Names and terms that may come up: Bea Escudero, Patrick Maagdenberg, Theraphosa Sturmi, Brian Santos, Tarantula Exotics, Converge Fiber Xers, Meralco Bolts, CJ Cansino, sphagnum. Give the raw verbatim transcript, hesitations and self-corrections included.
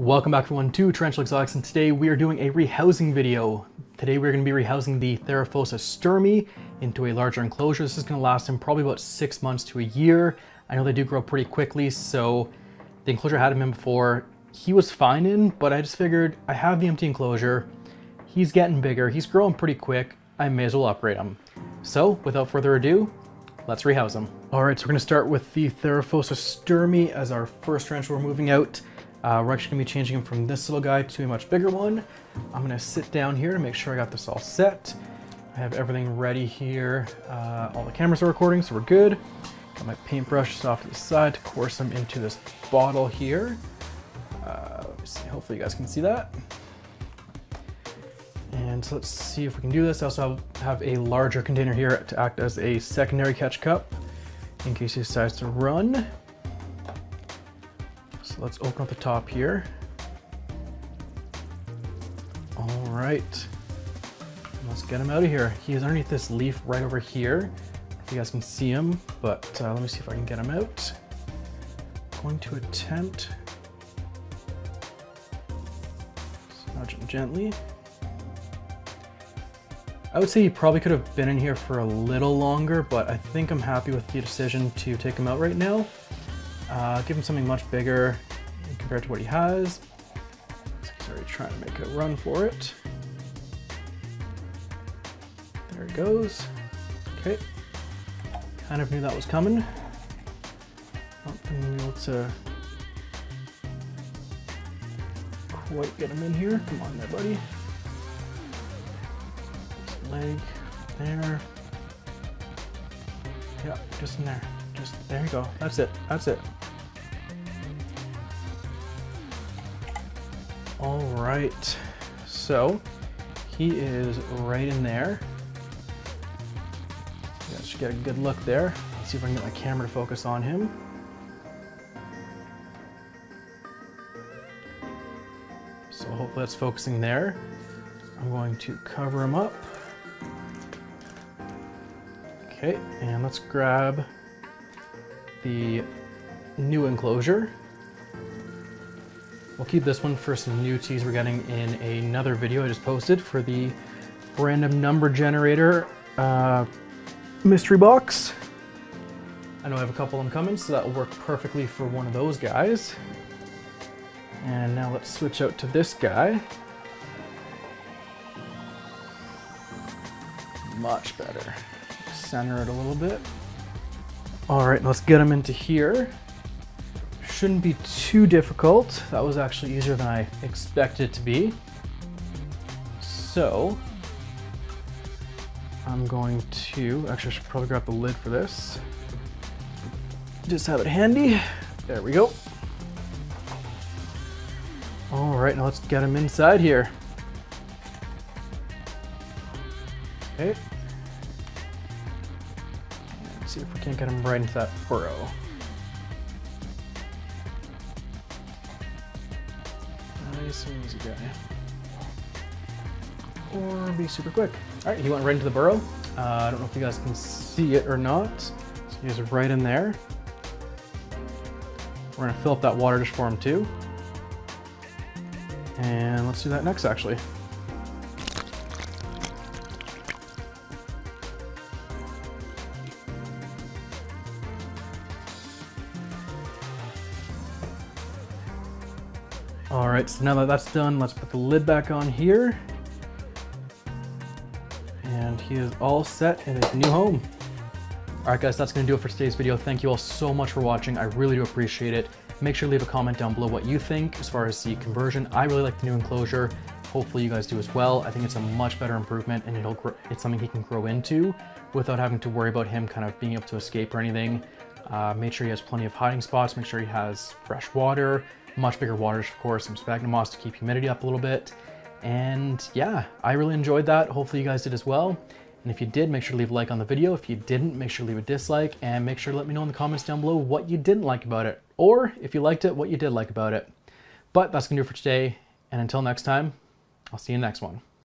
Welcome back everyone to Tarantula Exotics, and today we are doing a rehousing video. Today we're going to be rehousing the Theraphosa Sturmi into a larger enclosure. This is going to last him probably about six months to a year. I know they do grow pretty quickly, so the enclosure I had him in before, he was fine in, but I just figured I have the empty enclosure, he's getting bigger, he's growing pretty quick, I may as well upgrade him. So without further ado, let's rehouse him. Alright, so we're going to start with the Theraphosa Sturmi as our first tarantula we're moving out. Uh, we're actually going to be changing him from this little guy to a much bigger one. I'm going to sit down here to make sure I got this all set. I have everything ready here. Uh, all the cameras are recording, so we're good. Got my paintbrush just off to the side to course him into this bottle here. Uh, let me see. Hopefully you guys can see that. And so let's see if we can do this. I also have, have a larger container here to act as a secondary catch cup in case he decides to run. Let's open up the top here. All right, let's get him out of here. He is underneath this leaf right over here. If you guys can see him, but uh, let me see if I can get him out. Going to attempt. Nudge him gently. I would say he probably could have been in here for a little longer, but I think I'm happy with the decision to take him out right now. Uh, give him something much bigger compared to what he has. He's already trying to make a run for it. There he goes. Okay. Kind of knew that was coming. Not gonna be able to quite get him in here. Come on there, buddy. Leg there. Yeah, just in there. Just there you go. That's it. That's it. All right, so he is right in there. You guys should get a good look there. Let's see if I can get my camera to focus on him. So hopefully that's focusing there. I'm going to cover him up. Okay, and let's grab the new enclosure. We'll keep this one for some new teas we're getting in another video I just posted for the random number generator uh, mystery box. I know I have a couple of them coming, so that will work perfectly for one of those guys. And now let's switch out to this guy. Much better. Center it a little bit. All right, let's get him into here. Shouldn't be too difficult. That was actually easier than I expected it to be. So I'm going to, actually I should probably grab the lid for this. Just have it handy. There we go. All right, now let's get him inside here. Okay. See if we can't get him right into that burrow. Nice and easy guy. Or be super quick. All right, he went right into the burrow. Uh, I don't know if you guys can see it or not. So he's right in there. We're gonna fill up that water dish for him too. And let's do that next actually. All right, so now that that's done, let's put the lid back on here. And he is all set in his new home. All right guys, that's gonna do it for today's video. Thank you all so much for watching. I really do appreciate it. Make sure to leave a comment down below what you think as far as the conversion. I really like the new enclosure. Hopefully you guys do as well. I think it's a much better improvement, and it'll grow, it's something he can grow into without having to worry about him kind of being able to escape or anything. Uh, make sure he has plenty of hiding spots. Make sure he has fresh water. Much bigger waters, of course, some sphagnum moss to keep humidity up a little bit. And yeah, I really enjoyed that. Hopefully you guys did as well. And if you did, make sure to leave a like on the video. If you didn't, make sure to leave a dislike, and make sure to let me know in the comments down below what you didn't like about it, or if you liked it, what you did like about it. But that's gonna do it for today. And until next time, I'll see you in the next one.